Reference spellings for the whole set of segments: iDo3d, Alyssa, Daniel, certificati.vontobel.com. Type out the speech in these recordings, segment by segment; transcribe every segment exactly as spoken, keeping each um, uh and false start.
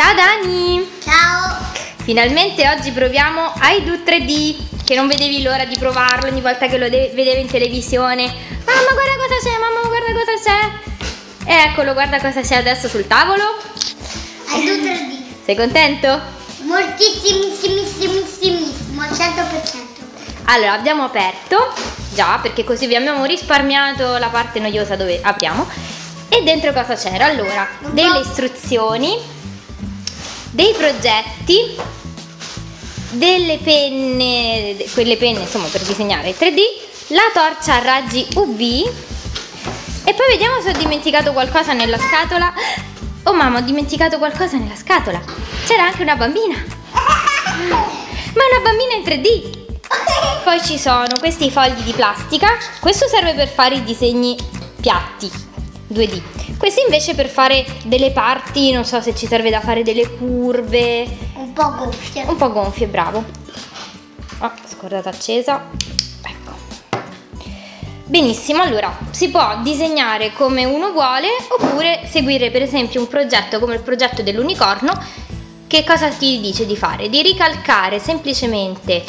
Ciao Dani! Ciao! Finalmente oggi proviamo i do tre D, che non vedevi l'ora di provarlo ogni volta che lo vedevo in televisione. Mamma, guarda cosa c'è, mamma, guarda cosa c'è! Eccolo, guarda cosa c'è adesso sul tavolo. i do tre D. Sei contento? Moltissimissimissimo, cento per cento. Allora, abbiamo aperto, già, perché così vi abbiamo risparmiato la parte noiosa dove apriamo. E dentro cosa c'era? Allora, delle istruzioni, dei progetti, delle penne, quelle penne insomma per disegnare tre D, la torcia a raggi u vi e poi vediamo se ho dimenticato qualcosa nella scatola. Oh mamma, ho dimenticato qualcosa nella scatola. C'era anche una bambina, ma una bambina in tre D. Poi ci sono questi fogli di plastica, questo serve per fare i disegni piatti due D. Questi invece per fare delle parti, non so se ci serve da fare delle curve. Un po' gonfie. Un po' gonfie, bravo. Oh, scordata accesa. Ecco. Benissimo, allora si può disegnare come uno vuole oppure seguire per esempio un progetto come il progetto dell'unicorno. Che cosa ti dice di fare? Di ricalcare semplicemente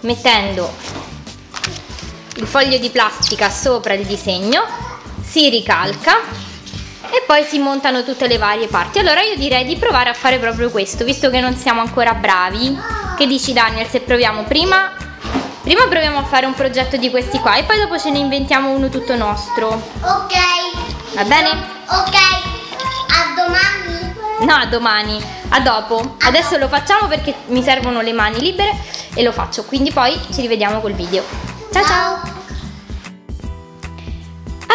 mettendo il foglio di plastica sopra il disegno, si ricalca e poi si montano tutte le varie parti. Allora io direi di provare a fare proprio questo, visto che non siamo ancora bravi. Che dici Daniel, se proviamo prima? Prima proviamo a fare un progetto di questi qua e poi dopo ce ne inventiamo uno tutto nostro. Ok. Va bene? Ok. A domani. No, a domani, a dopo. Adesso lo facciamo perché mi servono le mani libere e lo faccio. Quindi poi ci rivediamo col video. Ciao ciao.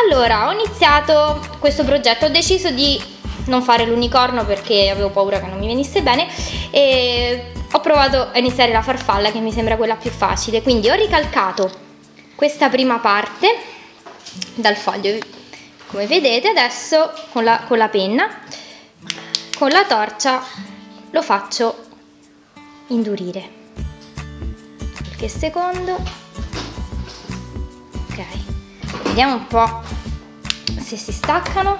Allora, ho iniziato questo progetto, ho deciso di non fare l'unicorno perché avevo paura che non mi venisse bene e ho provato a iniziare la farfalla che mi sembra quella più facile, quindi ho ricalcato questa prima parte dal foglio, come vedete adesso con la, con la penna, con la torcia lo faccio indurire, qualche secondo. Vediamo un po' se si staccano.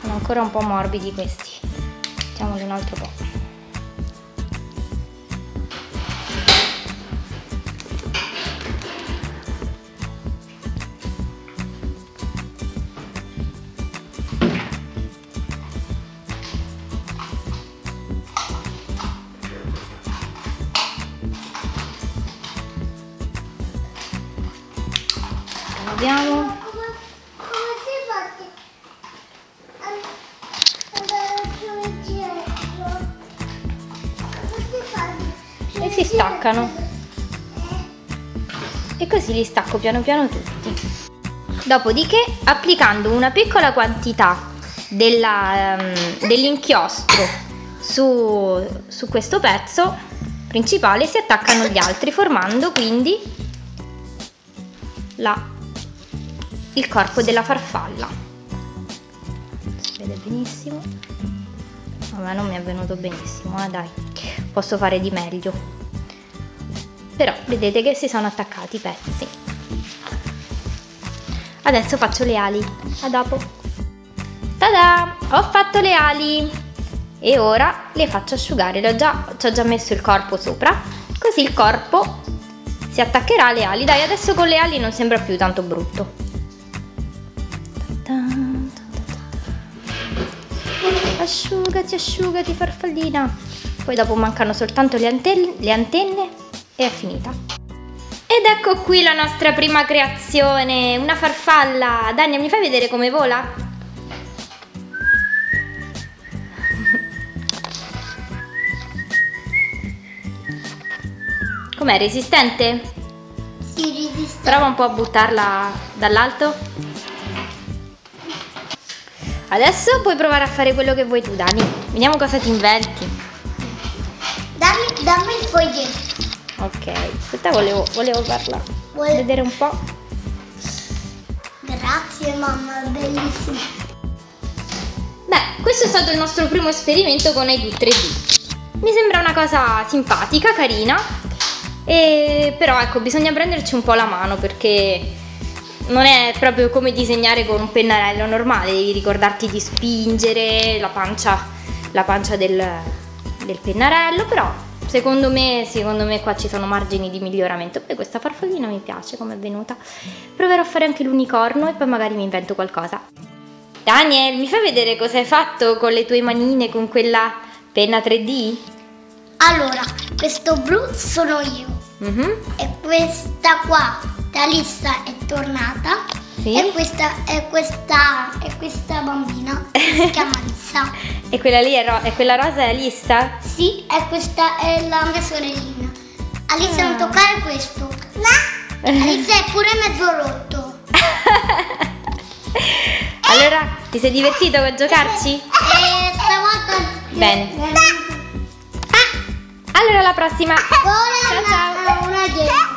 Sono ancora un po' morbidi questi. Facciamoli un altro po'. Vediamo. E si staccano. E così li stacco piano piano tutti. Dopodiché, applicando una piccola quantità dell'inchiostro um, su, su questo pezzo principale, si attaccano gli altri, formando quindi la il corpo della farfalla. Si vede benissimo. Ma non mi è venuto benissimo, ah dai, posso fare di meglio. Però vedete che si sono attaccati i pezzi. Adesso faccio le ali. A dopo. Tada! Ho fatto le ali e ora le faccio asciugare. Le ho già, ci ho già messo il corpo sopra, così il corpo si attaccherà alle ali. Dai, adesso con le ali non sembra più tanto brutto. Asciugati, asciugati farfallina. Poi dopo mancano soltanto le antenne, le antenne e è finita. Ed ecco qui la nostra prima creazione, una farfalla. Daniel, mi fai vedere come vola? Com'è, resistente? Sì, resistente. Prova un po' a buttarla dall'alto. Adesso puoi provare a fare quello che vuoi tu, Dani. Vediamo cosa ti inventi. Dammi, dammi il foglietto. Ok, aspetta, volevo, volevo farla Vole... vedere un po'. Grazie mamma, bellissimo. Beh, questo è stato il nostro primo esperimento con i do tre D. Mi sembra una cosa simpatica, carina. E però ecco, bisogna prenderci un po' la mano perché non è proprio come disegnare con un pennarello normale, devi ricordarti di spingere la pancia, la pancia del, del pennarello, però secondo me, secondo me qua ci sono margini di miglioramento. Poi questa farfallina mi piace come è venuta, proverò a fare anche l'unicorno e poi magari mi invento qualcosa. Daniel, mi fai vedere cosa hai fatto con le tue manine con quella penna tre D? Allora, questo blu sono io, mm-hmm. e questa qua Alyssa è tornata, sì. e, questa, e, questa, e questa bambina si chiama Alyssa. E quella lì è, ro è quella rosa è Alyssa? Sì, e questa è la mia sorellina. Alyssa ah. non toccare questo. No. Alyssa è pure mezzo rotto. Allora, eh, ti sei divertito eh, a giocarci? Eh, stavolta... Bene. Eh. Ah, allora alla prossima. Buona ciao ciao.